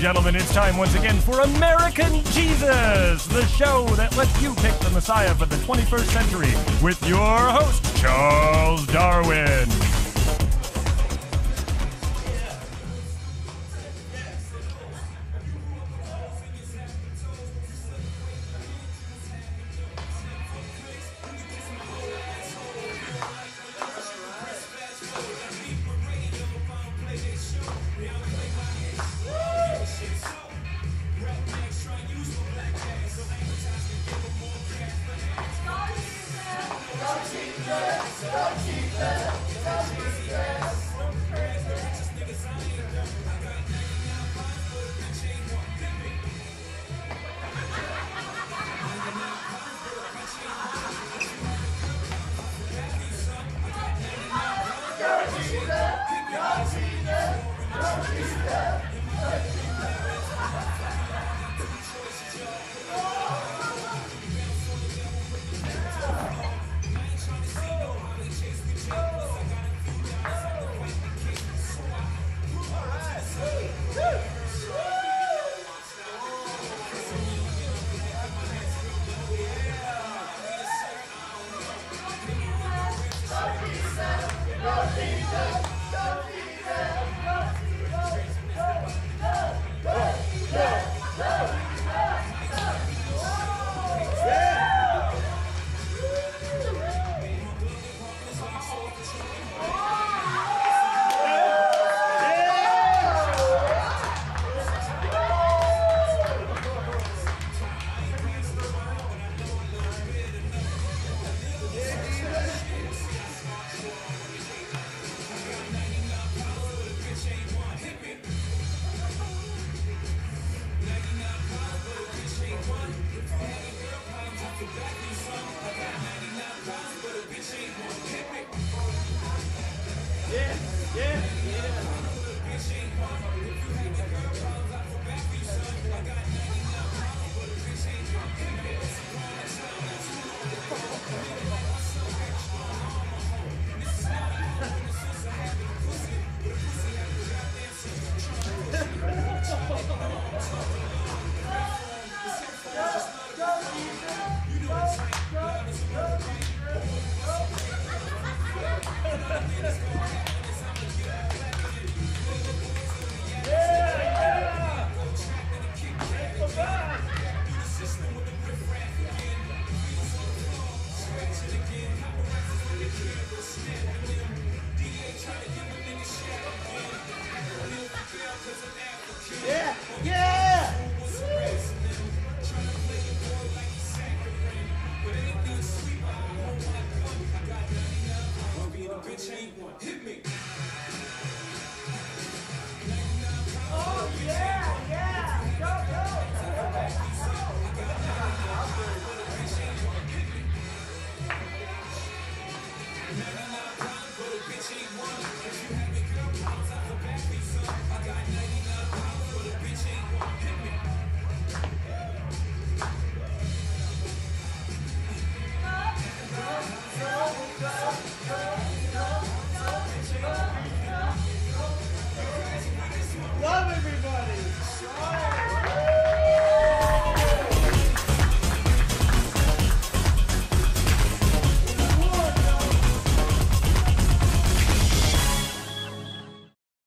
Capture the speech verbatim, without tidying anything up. and gentlemen, it's time once again for American Jesus, the show that lets you pick the Messiah for the twenty-first century with your host, Charles Darwin. Go, Jesus! Go, Jesus!